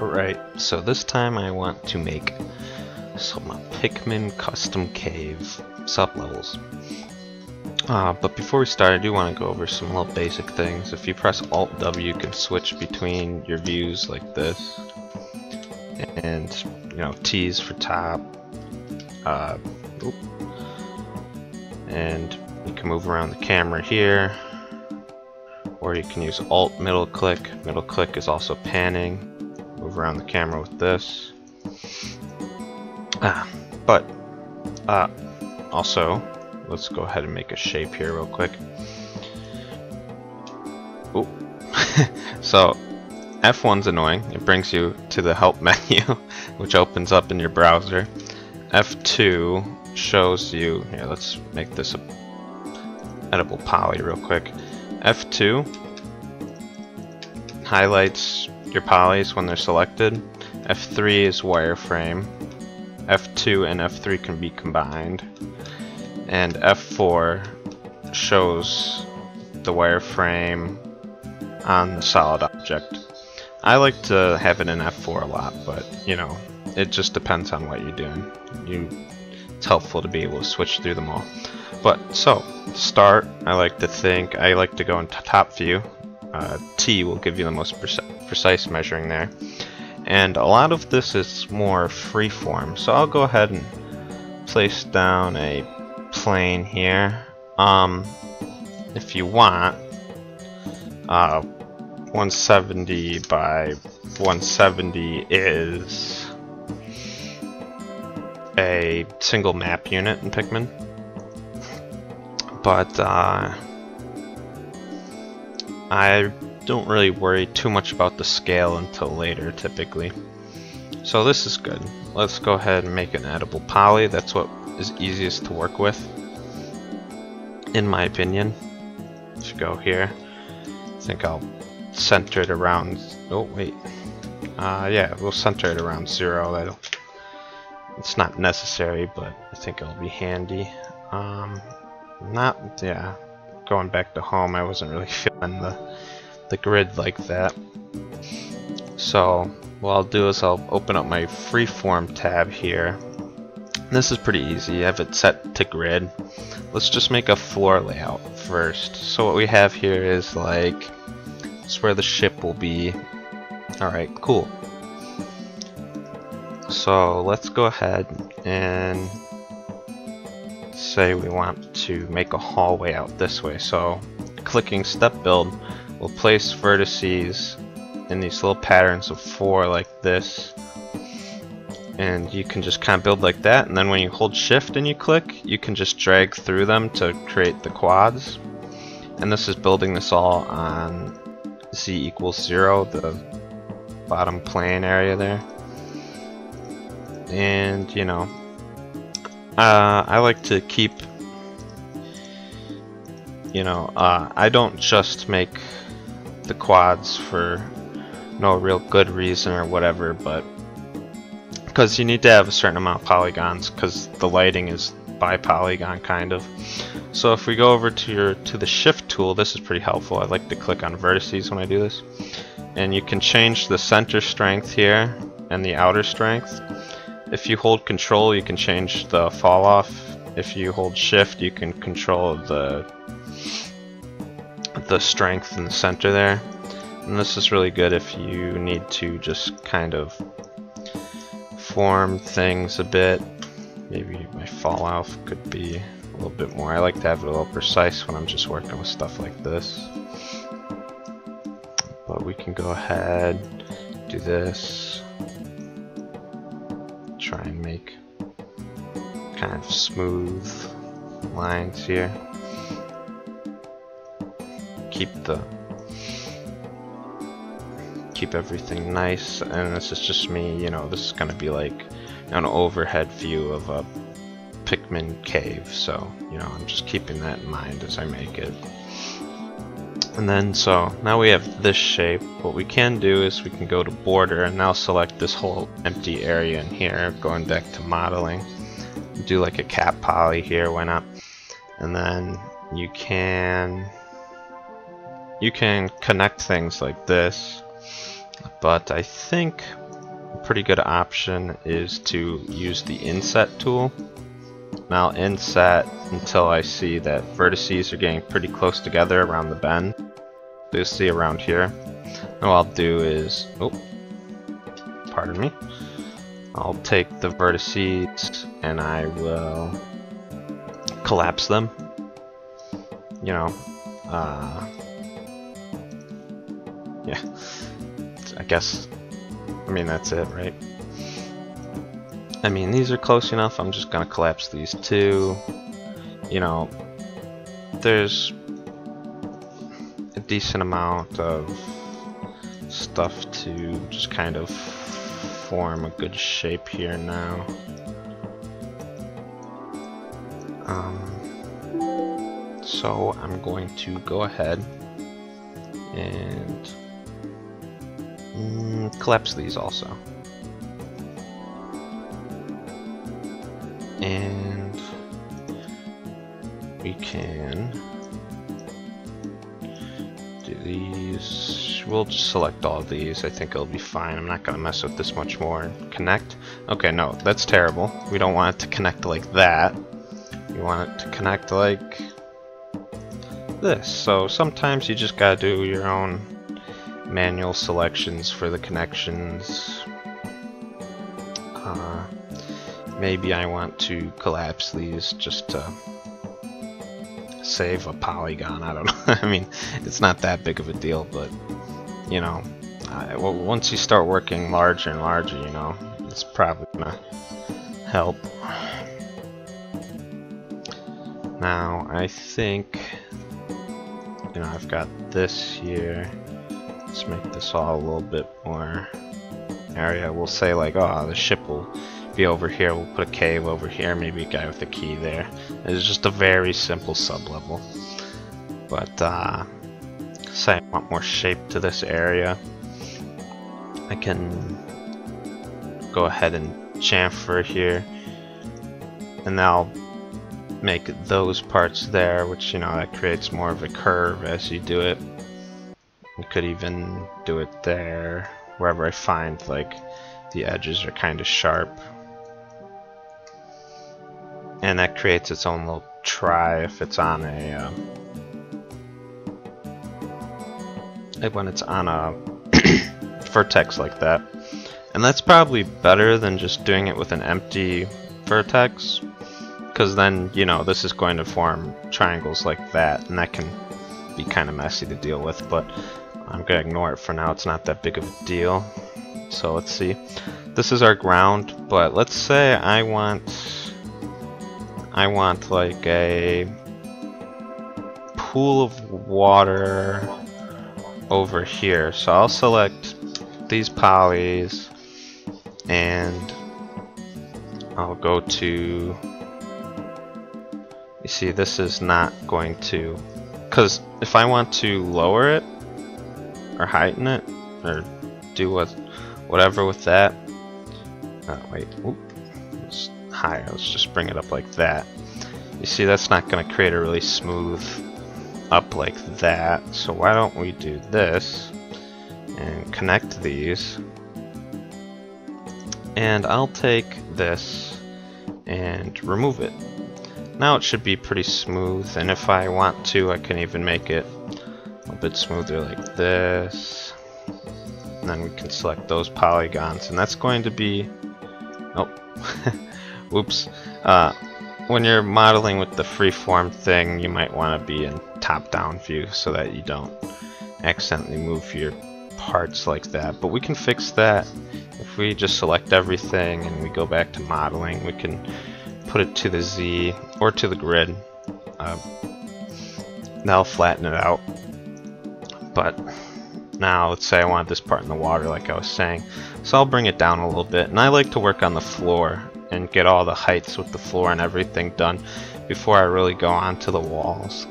Alright, so this time I want to make some Pikmin custom cave sublevels. But before we start, I do want to go over some little basic things. If you press Alt-W, you can switch between your views like this. And, you know, T's for top. And you can move around the camera here. Or you can use Alt-Middle Click. Middle click is also panning. Move around the camera with this. Also, let's go ahead and make a shape here real quick. Ooh. So F1's annoying. It brings you to the help menu, which opens up in your browser. F2 shows you, here, let's make this a edible poly real quick. F2 highlights your polys when they're selected. F3 is wireframe. F2 and F3 can be combined. And F4 shows the wireframe on the solid object. I like to have it in F4 a lot, but you know, it just depends on what you're doing. It's helpful to be able to switch through them all. But so, start, I like to go into top view. T will give you the most precise measuring there. And a lot of this is more freeform, so I'll go ahead and place down a plane here. If you want, 170 by 170 is a single map unit in Pikmin. But I don't really worry too much about the scale until later, typically. So this is good. Let's go ahead and make an edible poly. That's what is easiest to work with, in my opinion. Let's go here. I think I'll center it around. Oh wait. Yeah, we'll center it around 0. It's not necessary, but I think it'll be handy. Going back to home, I wasn't really feeling the grid like that. So what I'll do is I'll open up my freeform tab here. This is pretty easy. I have it set to grid. Let's just make a floor layout first. So what we have here is like, it's where the ship will be. Alright, cool. So let's go ahead and say we want to make a hallway out this way. So clicking step build will place vertices in these little patterns of 4 like this, and you can just kind of build like that, and then when you hold shift and you click, you can just drag through them to create the quads. And this is building this all on z equals 0, the bottom plane area there. And you know, I like to keep, you know, I don't just make the quads for no real good reason or whatever, but because you need to have a certain amount of polygons, because the lighting is by polygon kind of. So if we go over to the shift tool, this is pretty helpful. I like to click on vertices when I do this, and you can change the center strength here and the outer strength. If you hold control, you can change the fall off. If you hold shift, you can control the strength in the center there. And this is really good if you need to just kind of form things a bit. Maybe my fall off could be a little bit more. I like to have it a little precise when I'm just working with stuff like this. But we can go ahead, do this. Try and make kind of smooth lines here. Keep everything nice, and this is just me. You know, this is gonna be like an overhead view of a Pikmin cave, so you know, I'm just keeping that in mind as I make it. And then so now we have this shape. What we can do is we can go to border and now select this whole empty area in here. Going back to modeling, do like a cat poly here, why not? And then you can connect things like this, but I think pretty good option is to use the inset tool. And I'll inset until I see that vertices are getting pretty close together around the bend. So you'll see around here. And what I'll do is, oh, pardon me. I'll take the vertices and I will collapse them. You know, yeah, I guess, I mean, that's it, right? I mean, these are close enough, I'm just gonna collapse these two. You know, there's a decent amount of stuff to just kind of form a good shape here now. So I'm going to go ahead and collapse these also. And we can do these. We'll just select all of these. I think it'll be fine. I'm not going to mess with this much more. Connect. Okay, no, that's terrible. We don't want it to connect like that. We want it to connect like this. So sometimes you just gotta do your own manual selections for the connections. Maybe I want to collapse these just to save a polygon. I don't know. I mean, it's not that big of a deal, but you know, once you start working larger and larger, you know, it's probably gonna help. Now I think, you know, I've got this here. Let's make this all a little bit more area. We'll say like, oh, the ship will be over here. We'll put a cave over here. Maybe a guy with a key there. It's just a very simple sub-level. But say I want more shape to this area, I can go ahead and chamfer here, and now make those parts there, which, you know, that creates more of a curve as you do it. You could even do it there, wherever I find like the edges are kind of sharp, and that creates its own little try if it's on a when it's on a vertex like that. And that's probably better than just doing it with an empty vertex, because then, you know, this is going to form triangles like that, and that can be kind of messy to deal with, but I'm going to ignore it for now. It's not that big of a deal. So let's see. This is our ground, but let's say I want like a pool of water over here. So I'll select these polys, and I'll go to, you see, this is not going to, because if I want to lower it or heighten it or do whatever with that, wait, oop, it's higher, let's just bring it up like that. You see, that's not going to create a really smooth up like that. So why don't we do this and connect these, and I'll take this and remove it. Now it should be pretty smooth, and if I want to, I can even make it a bit smoother like this. And then we can select those polygons, and that's going to be, oh, whoops. When you're modeling with the freeform thing, you might want to be in top-down view so that you don't accidentally move your parts like that. But we can fix that if we just select everything and we go back to modeling. We can put it to the Z or to the grid. That'll flatten it out. But now let's say I want this part in the water, like I was saying, so I'll bring it down a little bit. And I like to work on the floor and get all the heights with the floor and everything done before I really go on to the walls.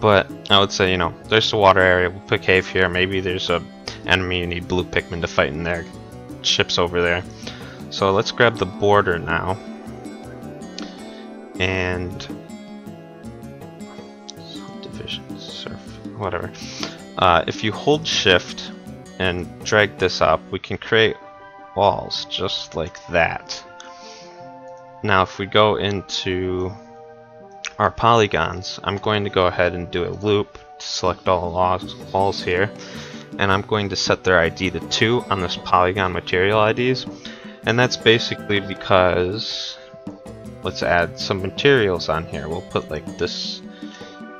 But I would say, you know, there's the water area, we'll put a cave here, maybe there's a enemy you need blue Pikmin to fight in there, ships over there. So let's grab the border now, and subdivision, surf, whatever. If you hold shift and drag this up, we can create walls just like that. Now if we go into our polygons, I'm going to go ahead and do a loop to select all the walls here, and I'm going to set their ID to 2 on this polygon material IDs, and that's basically because let's add some materials on here. We'll put like this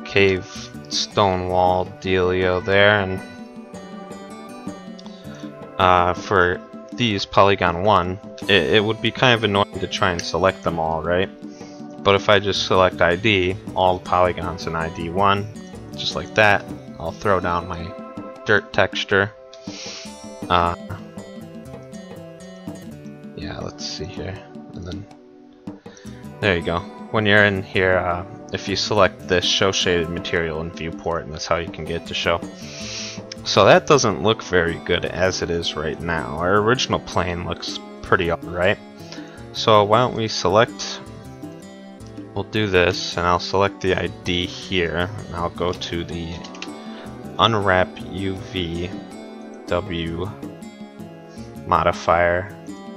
cave stone wall dealio there, and for these polygon 1, it would be kind of annoying to try and select them all, right? But if I just select ID, all the polygons in ID 1, just like that, I'll throw down my dirt texture. Yeah, let's see here, and then there you go. When you're in here, if you select this, show shaded material in viewport, and that's how you can get it to show. So that doesn't look very good as it is right now. Our original plane looks pretty alright. So why don't we select, we'll do this, and I'll select the ID here, and I'll go to the unwrap UVW modifier,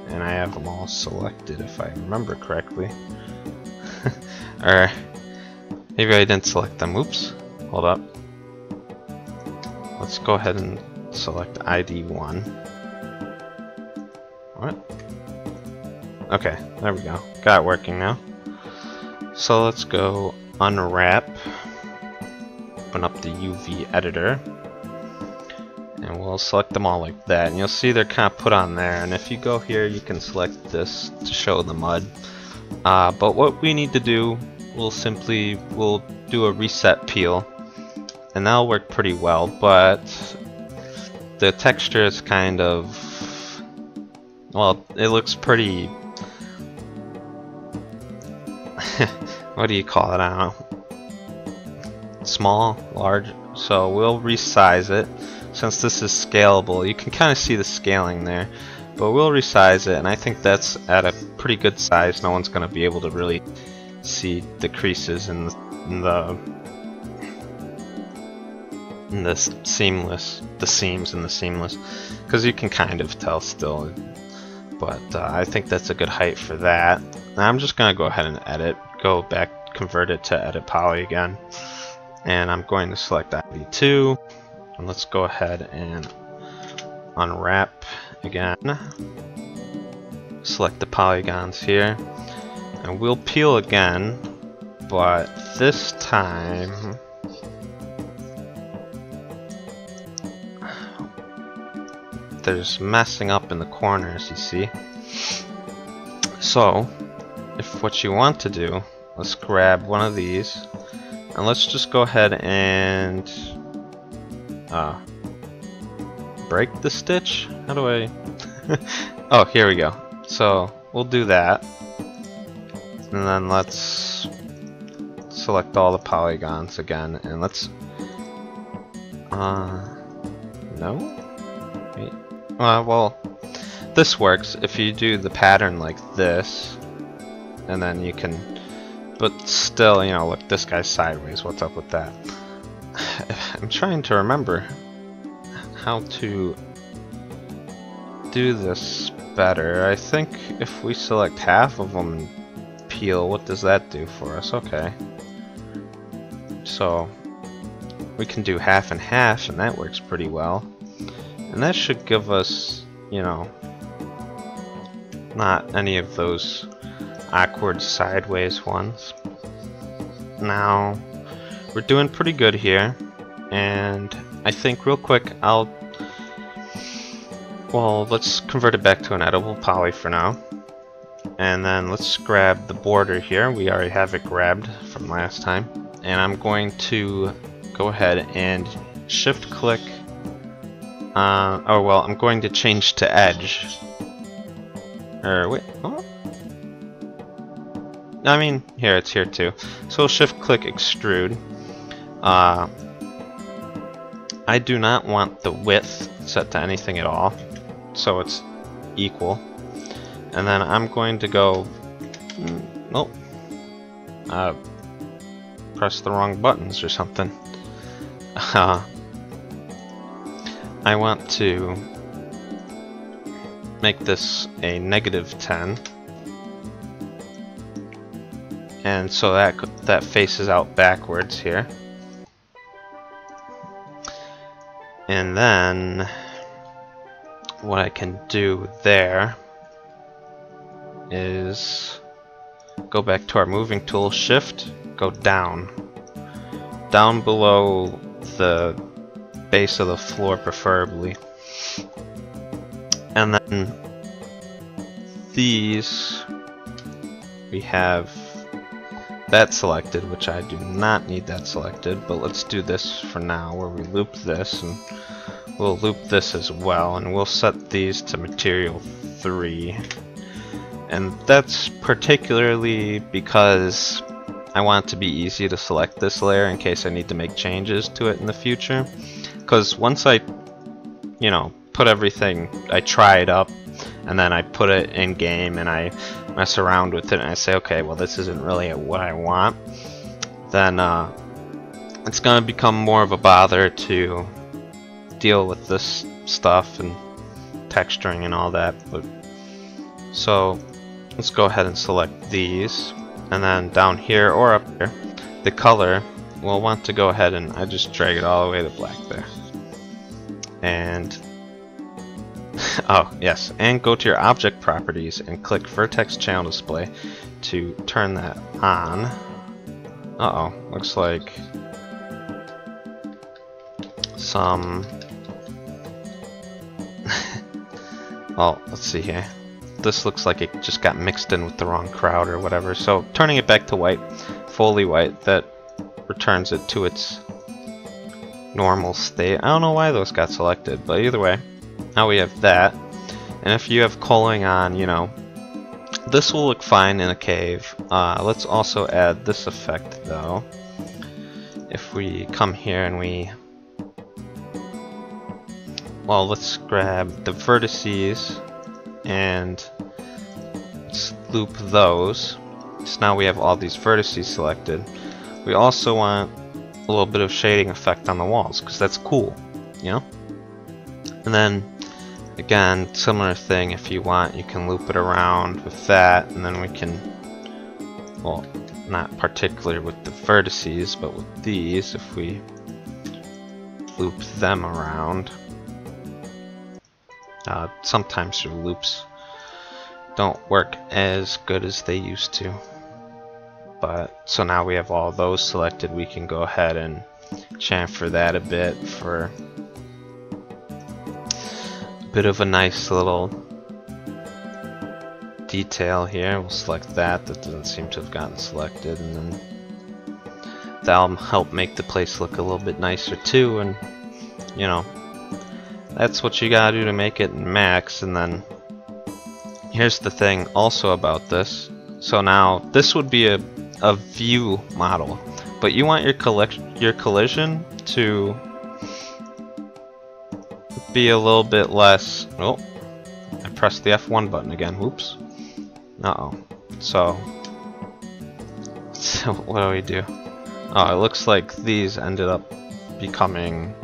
and I have them all selected if I remember correctly. Or maybe I didn't select them, oops, hold up. Let's go ahead and select ID 1. What? Okay, there we go. Got it working now. So let's go unwrap, open up the UV editor, and we'll select them all like that. And you'll see they're kind of put on there. And if you go here, you can select this to show the mud. But what we need to do, we'll do a reset peel. And that'll work pretty well, but the texture is kind of, well, it looks pretty, what do you call it, I don't know, small, large, so we'll resize it. Since this is scalable, you can kind of see the scaling there, but we'll resize it, and I think that's at a pretty good size. No one's going to be able to really see the creases in the seams, because you can kind of tell still, but I think that's a good height for that. And I'm just gonna go ahead and edit, go back, convert it to edit poly again, and I'm going to select ID2, and let's go ahead and unwrap again, select the polygons here, and we'll peel again, but this time there's messing up in the corners, you see. So if what you want to do, let's grab one of these and let's just go ahead and break the stitch. How do I oh, here we go. So we'll do that, and then let's select all the polygons again, and let's no. Well, this works if you do the pattern like this, and then you can, but still, you know, look, this guy's sideways, what's up with that? I'm trying to remember how to do this better. I think if we select half of them and peel, what does that do for us? Okay, so we can do half and half, and that works pretty well. And that should give us, you know, not any of those awkward sideways ones. Now, we're doing pretty good here, and I think real quick well, let's convert it back to an edible poly for now. And then let's grab the border here, we already have it grabbed from last time. And I'm going to go ahead and shift click. I'm going to change to edge. Or wait, huh? I mean, here, it's here too. So we'll shift click extrude. I do not want the width set to anything at all, so it's equal. And then I'm going to go, nope, press the wrong buttons or something. I want to make this a -10, and so that faces out backwards here. And then what I can do there is go back to our moving tool, shift, go down below the base of the floor preferably, and then these we have that selected, which I do not need that selected, but let's do this for now, where we loop this, and we'll loop this as well, and we'll set these to material 3. And that's particularly because I want it to be easy to select this layer in case I need to make changes to it in the future. Because once I, you know, put everything, I try it up, and then I put it in game and I mess around with it and I say, okay, well this isn't really what I want, then it's going to become more of a bother to deal with this stuff and texturing and all that. But so let's go ahead and select these, and then down here or up here, the color, we'll want to go ahead and I just drag it all the way to black there. And oh yes, and go to your object properties and click vertex channel display to turn that on. Uh-oh, looks like some well, let's see here. This looks like it just got mixed in with the wrong crowd or whatever, so turning it back to white, fully white, that returns it to its normal state. I don't know why those got selected, but either way, now we have that. And if you have culling on, you know, this will look fine in a cave. Let's also add this effect though. If we come here and we, well, let's grab the vertices and let's loop those. So now we have all these vertices selected. We also want a little bit of shading effect on the walls, because that's cool, you know? And then, again, similar thing, if you want, you can loop it around with that, and then we can, well, not particularly with the vertices, but with these, if we loop them around. Sometimes your loops don't work as good as they used to, but so now we have all those selected, we can go ahead and chamfer that a bit for a bit of a nice little detail here. We'll select that, that doesn't seem to have gotten selected, and then that'll help make the place look a little bit nicer too. And you know, that's what you gotta do to make it max. And then here's the thing also about this. So now this would be a view model, but you want your collision to be a little bit less. Oh, I pressed the F1 button again. Whoops. Uh-oh. So what do we do? Oh, it looks like these ended up becoming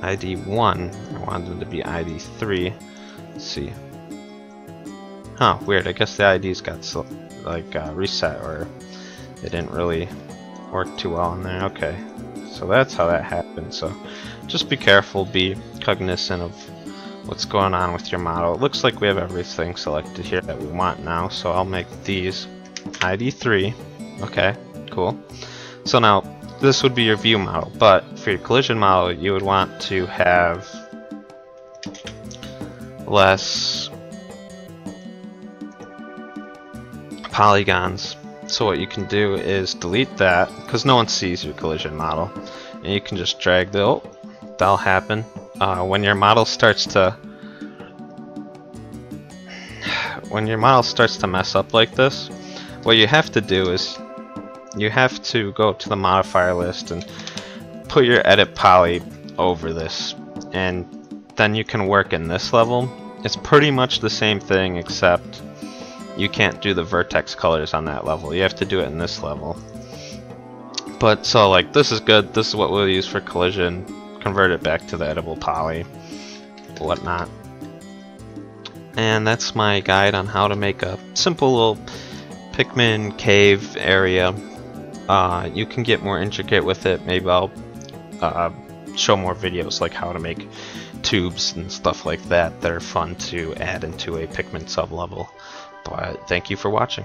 ID1. I wanted them to be ID3. Let's see. Huh, weird. I guess the IDs got like reset, or they didn't really work too well in there. Okay, so that's how that happened. So just be careful, be cognizant of what's going on with your model. It looks like we have everything selected here that we want now, so I'll make these ID3. Okay, cool. So now this would be your view model, but for your collision model, you would want to have less polygons. So what you can do is delete that, because no one sees your collision model, and you can just drag the. Oh, that'll happen when your model starts to mess up like this. What you have to do is you have to go to the modifier list and put your edit poly over this, and then you can work in this level. It's pretty much the same thing, except you can't do the vertex colors on that level. You have to do it in this level. But so like, this is good, this is what we'll use for collision, convert it back to the edible poly, whatnot. And that's my guide on how to make a simple little Pikmin cave area. You can get more intricate with it. Maybe I'll show more videos like how to make tubes and stuff like that that are fun to add into a Pikmin sub-level. But thank you for watching.